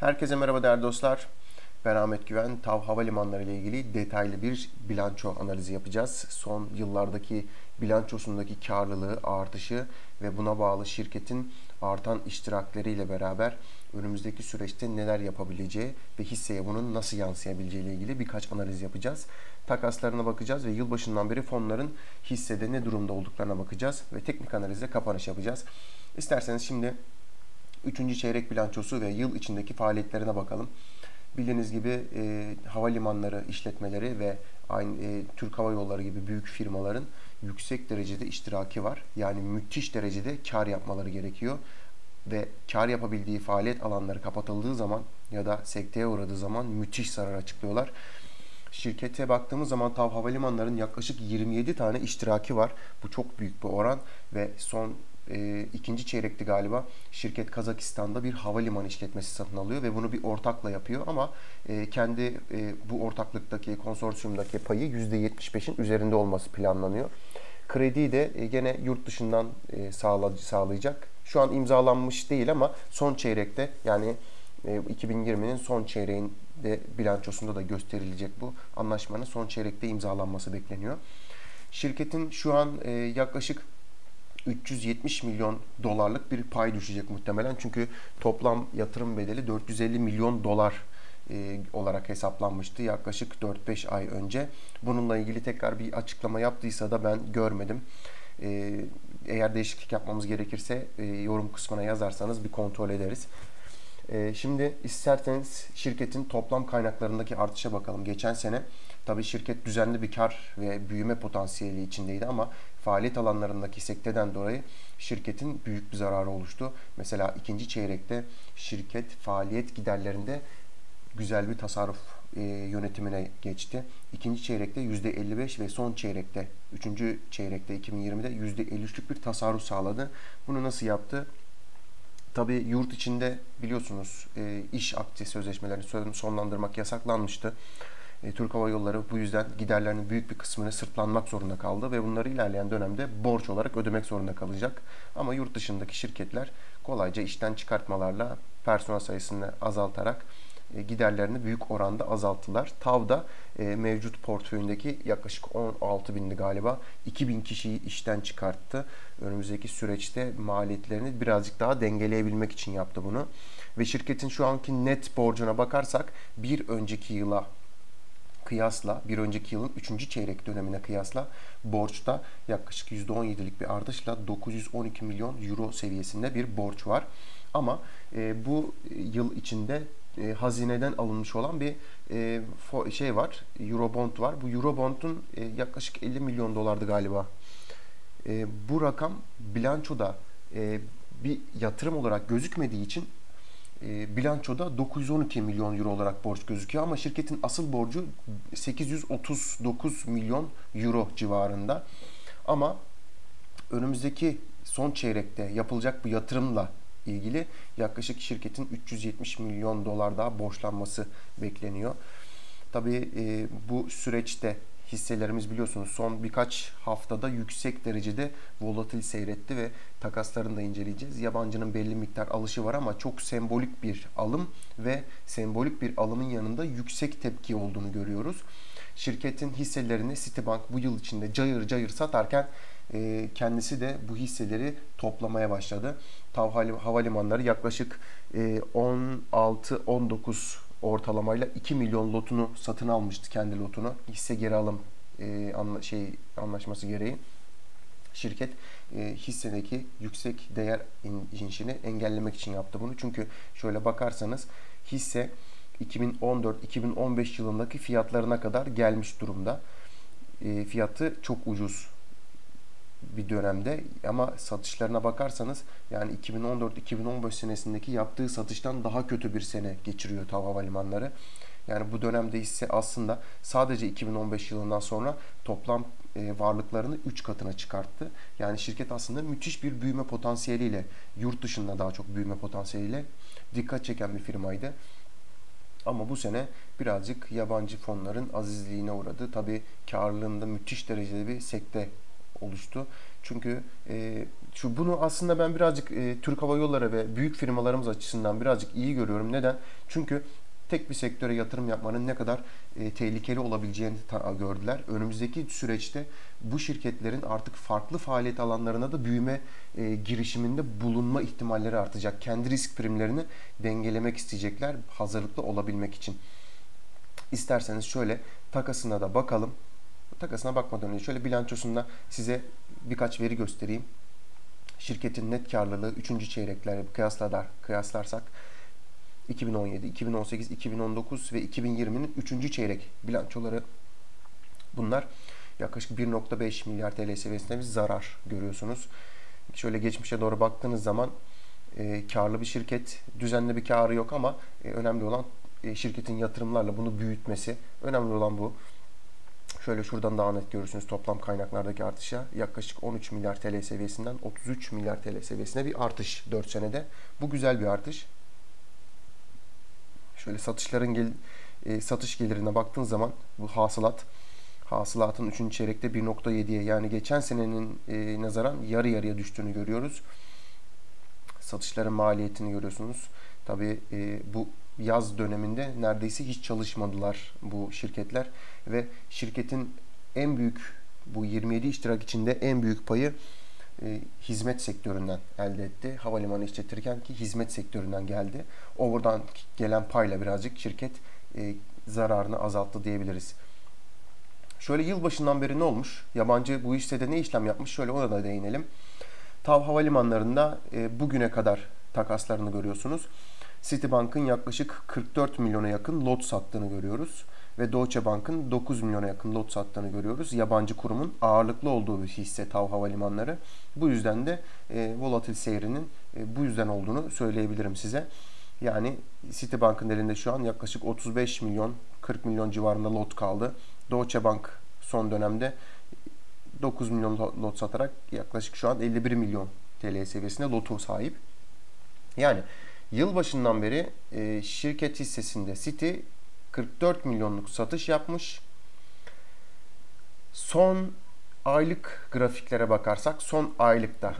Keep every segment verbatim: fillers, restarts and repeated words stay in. Herkese merhaba değerli dostlar. Ben Ahmet Güven. TAV Havalimanları ile ilgili detaylı bir bilanço analizi yapacağız. Son yıllardaki bilançosundaki karlılığı, artışı ve buna bağlı şirketin artan iştirakleriyle beraber önümüzdeki süreçte neler yapabileceği ve hisseye bunun nasıl yansıyabileceği ile ilgili birkaç analiz yapacağız. Takaslarına bakacağız ve yılbaşından beri fonların hissede ne durumda olduklarına bakacağız ve teknik analizle kapanış yapacağız. İsterseniz şimdi üçüncü çeyrek bilançosu ve yıl içindeki faaliyetlerine bakalım. Bildiğiniz gibi e, havalimanları işletmeleri ve aynı e, Türk Hava Yolları gibi büyük firmaların yüksek derecede iştiraki var. Yani müthiş derecede kar yapmaları gerekiyor. Ve kar yapabildiği faaliyet alanları kapatıldığı zaman ya da sekteye uğradığı zaman müthiş zarar açıklıyorlar. Şirkete baktığımız zaman TAV Havalimanları'nın yaklaşık yirmi yedi tane iştiraki var. Bu çok büyük bir oran ve son E, ikinci çeyrekti galiba şirket Kazakistan'da bir havalimanı işletmesi satın alıyor ve bunu bir ortakla yapıyor ama e, kendi e, bu ortaklıktaki konsorsiyumdaki payı yüzde yetmiş beşin üzerinde olması planlanıyor. Krediyi de e, gene yurt dışından e, sağlayacak. Şu an imzalanmış değil ama son çeyrekte yani e, iki bin yirminin son çeyreğinde bilançosunda da gösterilecek bu anlaşmanın son çeyrekte imzalanması bekleniyor. Şirketin şu an e, yaklaşık üç yüz yetmiş milyon dolarlık bir pay düşecek muhtemelen. Çünkü toplam yatırım bedeli dört yüz elli milyon dolar e, olarak hesaplanmıştı yaklaşık dört beş ay önce. Bununla ilgili tekrar bir açıklama yaptıysa da ben görmedim. E, eğer değişiklik yapmamız gerekirse e, yorum kısmına yazarsanız bir kontrol ederiz. E, şimdi isterseniz şirketin toplam kaynaklarındaki artışa bakalım. Geçen sene tabii şirket düzenli bir kar ve büyüme potansiyeli içindeydi ama faaliyet alanlarındaki sekteden dolayı şirketin büyük bir zararı oluştu. Mesela ikinci çeyrekte şirket faaliyet giderlerinde güzel bir tasarruf e, yönetimine geçti. İkinci çeyrekte yüzde elli beş ve son çeyrekte, üçüncü çeyrekte iki bin yirmide yüzde elli üçlük bir tasarruf sağladı. Bunu nasıl yaptı? Tabii yurt içinde biliyorsunuz e, iş akdi sözleşmelerini sonlandırmak yasaklanmıştı. Türk Hava Yolları bu yüzden giderlerinin büyük bir kısmını sırtlanmak zorunda kaldı ve bunları ilerleyen dönemde borç olarak ödemek zorunda kalacak. Ama yurt dışındaki şirketler kolayca işten çıkartmalarla personel sayısını azaltarak giderlerini büyük oranda azalttılar. TAV'da mevcut portföyündeki yaklaşık on altı bindi galiba iki bin kişiyi işten çıkarttı. Önümüzdeki süreçte maliyetlerini birazcık daha dengeleyebilmek için yaptı bunu. Ve şirketin şu anki net borcuna bakarsak bir önceki yıla kıyasla bir önceki yılın üçüncü çeyrek dönemine kıyasla borçta yaklaşık yüzde on yedilik bir artışla dokuz yüz on iki milyon euro seviyesinde bir borç var. Ama e, bu yıl içinde e, hazineden alınmış olan bir e, şey var, Eurobond var. Bu Eurobond'un e, yaklaşık elli milyon dolardı galiba. E, bu rakam bilançoda e, bir yatırım olarak gözükmediği için bilançoda dokuz yüz on iki milyon euro olarak borç gözüküyor ama şirketin asıl borcu sekiz yüz otuz dokuz milyon euro civarında. Ama önümüzdeki son çeyrekte yapılacak bu yatırımla ilgili yaklaşık şirketin üç yüz yetmiş milyon dolar daha borçlanması bekleniyor. Tabii bu süreçte hisselerimiz biliyorsunuz son birkaç haftada yüksek derecede volatil seyretti ve takaslarını da inceleyeceğiz. Yabancının belli miktar alışı var ama çok sembolik bir alım ve sembolik bir alımın yanında yüksek tepki olduğunu görüyoruz. Şirketin hisselerini Citibank bu yıl içinde cayır cayır satarken kendisi de bu hisseleri toplamaya başladı. TAV Havalimanları yaklaşık on altı on dokuz ortalamayla iki milyon lotunu satın almıştı, kendi lotunu. Hisse geri alım e, anla, şey anlaşması gereği şirket e, hissedeki yüksek değer inişini engellemek için yaptı bunu. Çünkü şöyle bakarsanız hisse iki bin on dört iki bin on beş yılındaki fiyatlarına kadar gelmiş durumda. E, fiyatı çok ucuz bir dönemde ama satışlarına bakarsanız yani iki bin on dört iki bin on beş senesindeki yaptığı satıştan daha kötü bir sene geçiriyor TAV Havalimanları. Yani bu dönemde hisse aslında sadece iki bin on beş yılından sonra toplam varlıklarını üç katına çıkarttı. Yani şirket aslında müthiş bir büyüme potansiyeliyle, yurt dışında daha çok büyüme potansiyeliyle dikkat çeken bir firmaydı. Ama bu sene birazcık yabancı fonların azizliğine uğradı. Tabii karlılığında müthiş derecede bir sekte oluştu. Çünkü e, Şu bunu aslında ben birazcık e, Türk Hava Yolları ve büyük firmalarımız açısından birazcık iyi görüyorum. Neden? Çünkü tek bir sektöre yatırım yapmanın ne kadar e, tehlikeli olabileceğini gördüler. Önümüzdeki süreçte bu şirketlerin artık farklı faaliyet alanlarına da büyüme e, girişiminde bulunma ihtimalleri artacak. Kendi risk primlerini dengelemek isteyecekler hazırlıklı olabilmek için. İsterseniz şöyle takasına da bakalım. Takasına bakmadan önce şöyle bilançosunda size birkaç veri göstereyim. Şirketin net karlılığı üçüncü çeyreklerle kıyaslarsak iki bin on yedi, iki bin on sekiz, iki bin on dokuz ve iki bin yirminin üçüncü çeyrek bilançoları bunlar. Yaklaşık bir nokta beş milyar T L seviyesinde bir zarar görüyorsunuz. Şöyle geçmişe doğru baktığınız zaman e, karlı bir şirket, düzenli bir karı yok ama e, önemli olan e, şirketin yatırımlarla bunu büyütmesi. Önemli olan bu. Şöyle şuradan daha net görürsünüz toplam kaynaklardaki artışa yaklaşık on üç milyar T L seviyesinden otuz üç milyar T L seviyesine bir artış dört senede. Bu güzel bir artış. Şöyle satışların gel e, satış gelirine baktığın zaman bu hasılat hasılatın üçüncü çeyrekte bir nokta yediye yani geçen senenin e, nazaran yarı yarıya düştüğünü görüyoruz. Satışların maliyetini görüyorsunuz. Tabii e, bu yaz döneminde neredeyse hiç çalışmadılar bu şirketler ve şirketin en büyük bu yirmi yedi iştirak içinde en büyük payı e, hizmet sektöründen elde etti. Havalimanı işletirken ki hizmet sektöründen geldi. Oradan gelen payla birazcık şirket e, zararını azalttı diyebiliriz. Şöyle yılbaşından beri ne olmuş? Yabancı bu hissede ne işlem yapmış? Şöyle ona da değinelim. TAV Havalimanları'nda e, bugüne kadar takaslarını görüyorsunuz. Citibank'ın yaklaşık kırk dört milyona yakın lot sattığını görüyoruz. Ve Deutsche Bank'ın dokuz milyona yakın lot sattığını görüyoruz. Yabancı kurumun ağırlıklı olduğu bir hisse TAV Havalimanları. Bu yüzden de e, volatil seyrinin e, bu yüzden olduğunu söyleyebilirim size. Yani Citibank'ın elinde şu an yaklaşık otuz beş milyon, kırk milyon civarında lot kaldı. Deutsche Bank son dönemde dokuz milyon lot satarak yaklaşık şu an elli bir milyon T L seviyesinde lotu sahip. Yani yılbaşından beri e, şirket hissesinde City kırk dört milyonluk satış yapmış. Son aylık grafiklere bakarsak son aylıkta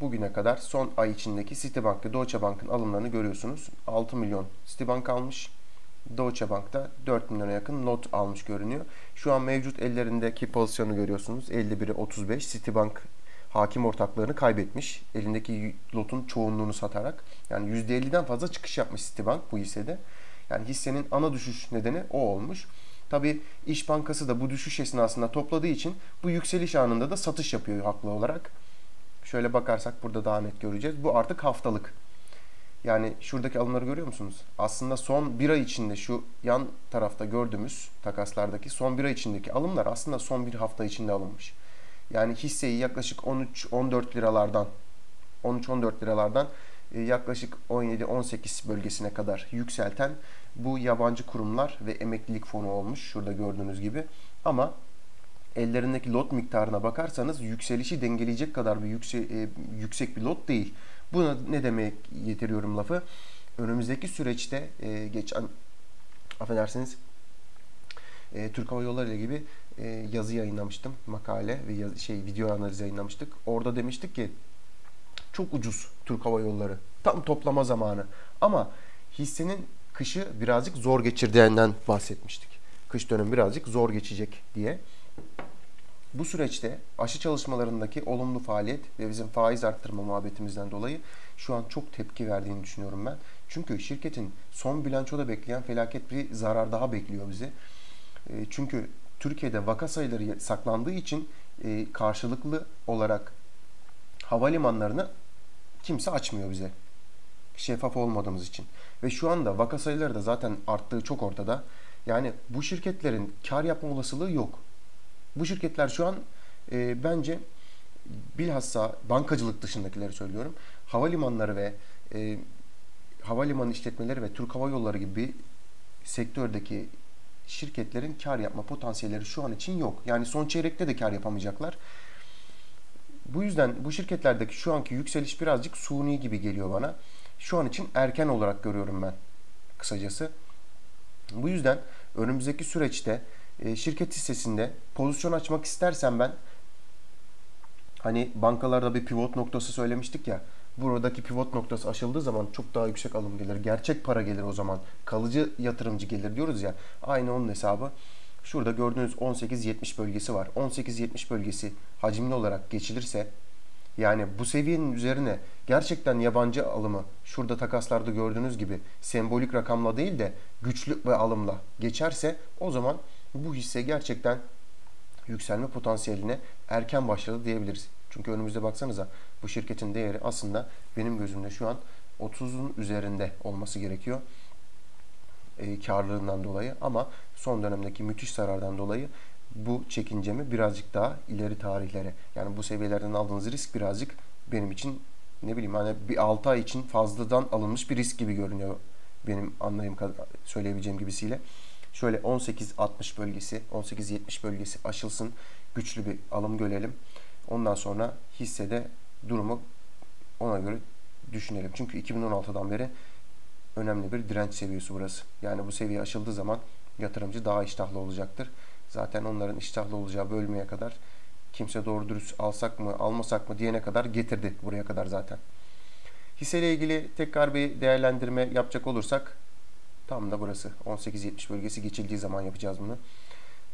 bugüne kadar son ay içindeki Citibank ve Deutsche Bank'ın alımlarını görüyorsunuz. altı milyon Citibank almış. Deutsche Bank'ta dört milyona yakın not almış görünüyor. Şu an mevcut ellerindeki pozisyonu görüyorsunuz. elli bire otuz beş. Citibank hakim ortaklarını kaybetmiş. Elindeki lotun çoğunluğunu satarak. Yani yüzde elliden fazla çıkış yapmış Citibank bu hissede. Yani hissenin ana düşüş nedeni o olmuş. Tabii İş Bankası da bu düşüş esnasında topladığı için bu yükseliş anında da satış yapıyor haklı olarak. Şöyle bakarsak burada daha net göreceğiz. Bu artık haftalık. Yani şuradaki alımları görüyor musunuz? Aslında son bir ay içinde şu yan tarafta gördüğümüz takaslardaki son bir ay içindeki alımlar aslında son bir hafta içinde alınmış. Yani hisseyi yaklaşık on üç on dört liralardan on üç on dört liralardan yaklaşık on yedi on sekiz bölgesine kadar yükselten bu yabancı kurumlar ve emeklilik fonu olmuş. Şurada gördüğünüz gibi. Ama ellerindeki lot miktarına bakarsanız yükselişi dengeleyecek kadar bir yüksek, yüksek bir lot değil. Buna ne demek getiriyorum lafı? Önümüzdeki süreçte e, geçen affedersiniz e, Türk Hava Yolları ile gibi e, yazı yayınlamıştım. Makale ve yaz, şey video analiz yayınlamıştık. Orada demiştik ki çok ucuz Türk Hava Yolları. Tam toplama zamanı. Ama hissenin kışı birazcık zor geçirdiğinden bahsetmiştik. Kış dönemi birazcık zor geçecek diye. Bu süreçte aşı çalışmalarındaki olumlu faaliyet ve bizim faiz arttırma muhabbetimizden dolayı şu an çok tepki verdiğini düşünüyorum ben. Çünkü şirketin son bilançoda bekleyen felaket bir zarar daha bekliyor bizi. Çünkü Türkiye'de vaka sayıları saklandığı için karşılıklı olarak havalimanlarını kimse açmıyor bize. Şeffaf olmadığımız için. Ve şu anda vaka sayıları da zaten arttığı çok ortada. Yani bu şirketlerin kar yapma olasılığı yok. Bu şirketler şu an e, bence bilhassa bankacılık dışındakileri söylüyorum. Havalimanları ve e, havalimanı işletmeleri ve Türk Hava Yolları gibi sektördeki şirketlerin kar yapma potansiyelleri şu an için yok. Yani son çeyrekte de kar yapamayacaklar. Bu yüzden bu şirketlerdeki şu anki yükseliş birazcık suni gibi geliyor bana. Şu an için erken olarak görüyorum ben kısacası. Bu yüzden önümüzdeki süreçte şirket hissesinde pozisyon açmak istersen ben hani bankalarda bir pivot noktası söylemiştik ya. Buradaki pivot noktası aşıldığı zaman çok daha yüksek alım gelir. Gerçek para gelir o zaman. Kalıcı yatırımcı gelir diyoruz ya. Aynı onun hesabı. Şurada gördüğünüz on sekiz yetmiş bölgesi var. on sekiz yetmiş bölgesi hacimli olarak geçilirse, yani bu seviyenin üzerine gerçekten yabancı alımı, şurada takaslarda gördüğünüz gibi sembolik rakamla değil de güçlü bir alımla geçerse, o zaman bu hisse gerçekten yükselme potansiyeline erken başladı diyebiliriz. Çünkü önümüzde baksanıza bu şirketin değeri aslında benim gözümde şu an otuzun üzerinde olması gerekiyor. E, karlılığından dolayı, ama son dönemdeki müthiş zarardan dolayı bu çekincemi birazcık daha ileri tarihlere, yani bu seviyelerden aldığınız risk birazcık benim için, ne bileyim, hani bir altı ay için fazladan alınmış bir risk gibi görünüyor benim anlayım, söyleyebileceğim gibisiyle. Şöyle on sekiz altmış bölgesi, on sekiz yetmiş bölgesi aşılsın, güçlü bir alım görelim. Ondan sonra hissede durumu ona göre düşünelim. Çünkü iki bin on altıdan beri önemli bir direnç seviyesi burası. Yani bu seviye aşıldığı zaman yatırımcı daha iştahlı olacaktır. Zaten onların iştahlı olacağı bölmeye kadar kimse doğru dürüst alsak mı almasak mı diyene kadar getirdi buraya kadar zaten. Hisseyle ilgili tekrar bir değerlendirme yapacak olursak tam da burası. on sekiz yetmiş bölgesi geçildiği zaman yapacağız bunu.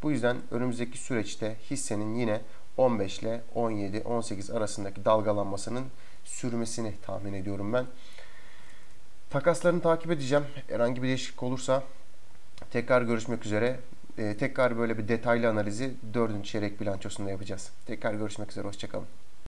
Bu yüzden önümüzdeki süreçte hissenin yine on beş ile on yedi on sekiz arasındaki dalgalanmasının sürmesini tahmin ediyorum ben. Takaslarını takip edeceğim. Herhangi bir değişiklik olursa tekrar görüşmek üzere. Ee, tekrar böyle bir detaylı analizi dördüncü çeyrek bilançosunda yapacağız. Tekrar görüşmek üzere. Hoşçakalın.